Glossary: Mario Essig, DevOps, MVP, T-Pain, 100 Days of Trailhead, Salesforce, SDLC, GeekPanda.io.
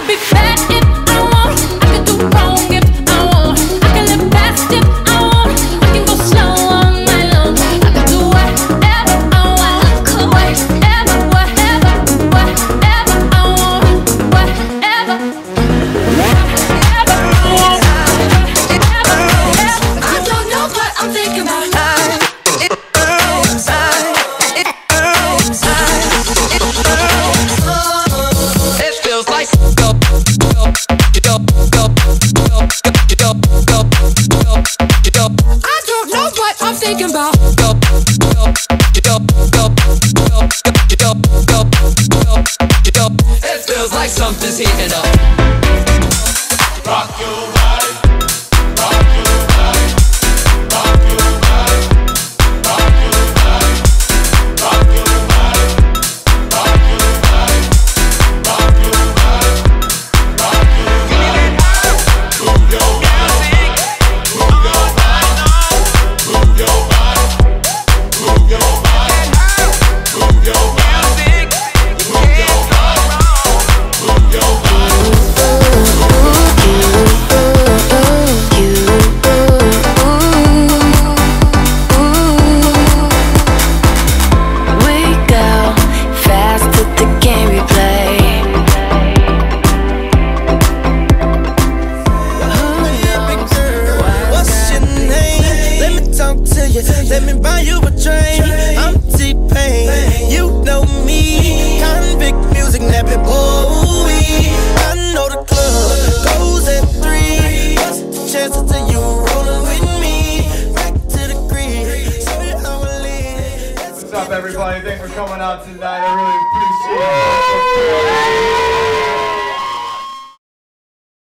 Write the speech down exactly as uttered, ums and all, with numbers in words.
could be bad if I want, I could do wrong if I want, I can live fast if I want, I can go slow all night long. I could do whatever I want, I could whatever, whatever, whatever I want, whatever, whatever I want, whatever, whatever. I don't know what I'm thinking about. Thinking about go go go go go go go. It feels like something's heating up. Rock your body, rock your body, rock your body, rock your body, rock your body, rock your body, rock your body, rock your body, rock your body. Let me buy you a drink. I'm T-Pain, you know me. Convict music, nappy boy. I know the club goes at three. What's the chances of you rolling with me? Back to the creek, so you know. What's up, everybody? Thanks for coming out tonight. I really appreciate it.